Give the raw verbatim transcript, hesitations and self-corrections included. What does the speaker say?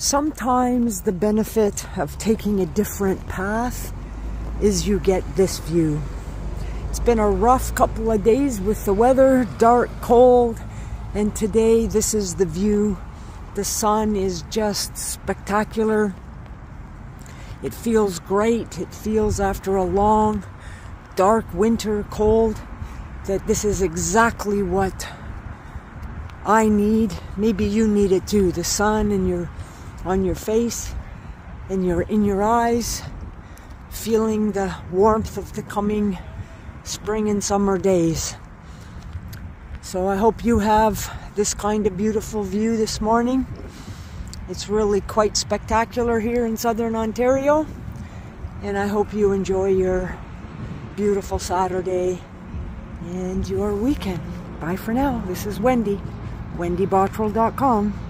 Sometimes the benefit of taking a different path is you get this view. It's been a rough couple of days with the weather, dark, cold, and today this is the view. The sun is just spectacular. It feels great. It feels after a long, dark winter, cold, that this is exactly what I need. Maybe you need it too. The sun in your, on your face and your, in your eyes, feeling the warmth of the coming spring and summer days. So I hope you have this kind of beautiful view this morning. It's really quite spectacular here in Southern Ontario, and I hope you enjoy your beautiful Saturday and your weekend. Bye for now. This is Wendy, wendy bottrell dot com.